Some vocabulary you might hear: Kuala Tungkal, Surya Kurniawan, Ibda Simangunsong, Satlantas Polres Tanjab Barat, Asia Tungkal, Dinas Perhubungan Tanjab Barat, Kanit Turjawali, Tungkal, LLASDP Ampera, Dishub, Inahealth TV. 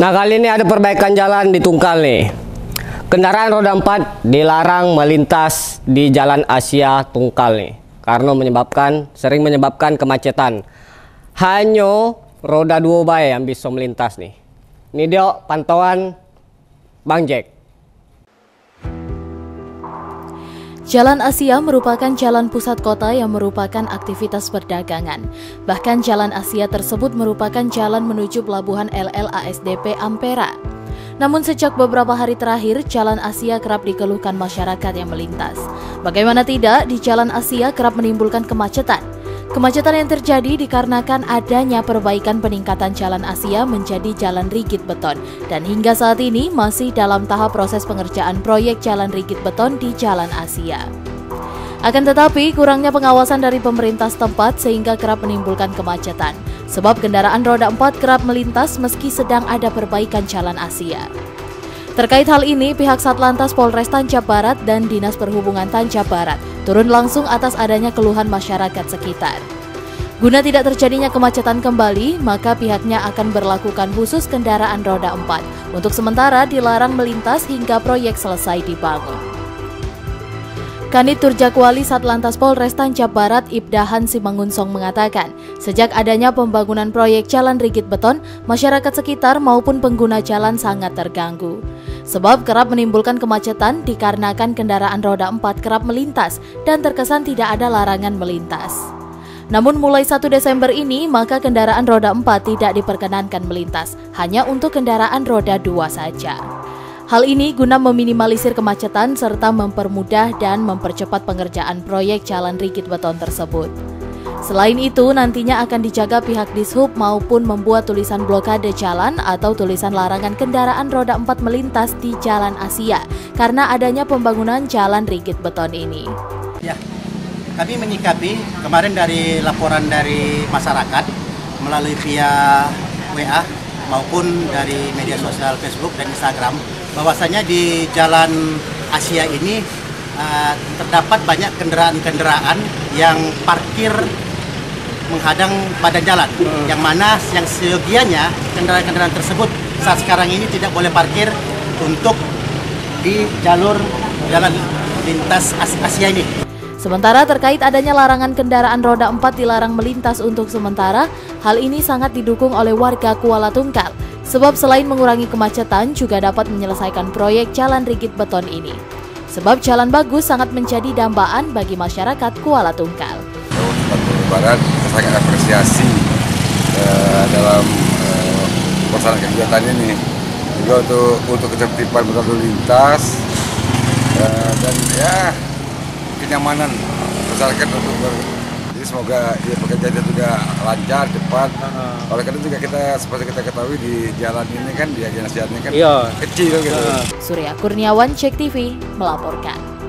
Nah, kali ini ada perbaikan jalan di Tungkal nih. Kendaraan roda 4 dilarang melintas di jalan Asia Tungkal nih, karena sering menyebabkan kemacetan. Hanya roda 2 bae yang bisa melintas nih. Ini dia pantauan Bang Jack. Jalan Asia merupakan jalan pusat kota yang merupakan aktivitas perdagangan. Bahkan jalan Asia tersebut merupakan jalan menuju pelabuhan LLASDP Ampera. Namun sejak beberapa hari terakhir, jalan Asia kerap dikeluhkan masyarakat yang melintas. Bagaimana tidak, di jalan Asia kerap menimbulkan kemacetan. Kemacetan yang terjadi dikarenakan adanya perbaikan peningkatan jalan Asia menjadi jalan rigid beton, dan hingga saat ini masih dalam tahap proses pengerjaan proyek jalan rigid beton di jalan Asia. Akan tetapi, kurangnya pengawasan dari pemerintah setempat sehingga kerap menimbulkan kemacetan, sebab kendaraan roda 4 kerap melintas meski sedang ada perbaikan jalan Asia. Terkait hal ini, pihak Satlantas Polres Tanjab Barat dan Dinas Perhubungan Tanjab Barat turun langsung atas adanya keluhan masyarakat sekitar. Guna tidak terjadinya kemacetan kembali, maka pihaknya akan berlakukan khusus kendaraan roda 4. Untuk sementara dilarang melintas hingga proyek selesai dibangun. Kanit Turjawali Satlantas Polres Tanjab Barat Ibda Simangunsong mengatakan, sejak adanya pembangunan proyek jalan rigid beton, masyarakat sekitar maupun pengguna jalan sangat terganggu. Sebab kerap menimbulkan kemacetan dikarenakan kendaraan roda 4 kerap melintas dan terkesan tidak ada larangan melintas. Namun mulai 1 Desember ini, maka kendaraan roda 4 tidak diperkenankan melintas, hanya untuk kendaraan roda 2 saja. Hal ini guna meminimalisir kemacetan serta mempermudah dan mempercepat pengerjaan proyek jalan rigid beton tersebut. Selain itu, nantinya akan dijaga pihak Dishub maupun membuat tulisan blokade jalan atau tulisan larangan kendaraan roda 4 melintas di Jalan Asia karena adanya pembangunan jalan rigid beton ini. Ya, kami menyikapi kemarin dari laporan dari masyarakat melalui via WA maupun dari media sosial Facebook dan Instagram, bahwasanya di Jalan Asia ini terdapat banyak kendaraan-kendaraan yang parkir menghadang badan jalan, yang mana yang seyogianya kendaraan-kendaraan tersebut saat sekarang ini tidak boleh parkir untuk di jalur jalan lintas Asia ini. Sementara terkait adanya larangan kendaraan roda 4 dilarang melintas untuk sementara, hal ini sangat didukung oleh warga Kuala Tungkal. Sebab selain mengurangi kemacetan, juga dapat menyelesaikan proyek jalan rigid beton ini. Sebab jalan bagus sangat menjadi dambaan bagi masyarakat Kuala Tungkal. Kuala Barat sangat apresiasi dalam pelaksanaan kegiatan ini. Juga untuk ketertiban berlalu lintas dan ya kenyamanan masyarakat untuk semoga ya, pekerjaannya juga lancar, cepat. Oleh karena itu juga kita seperti kita ketahui di jalan ini kan, di Asia Tungkal kan kecil gitu. Surya Kurniawan, Cek TV melaporkan.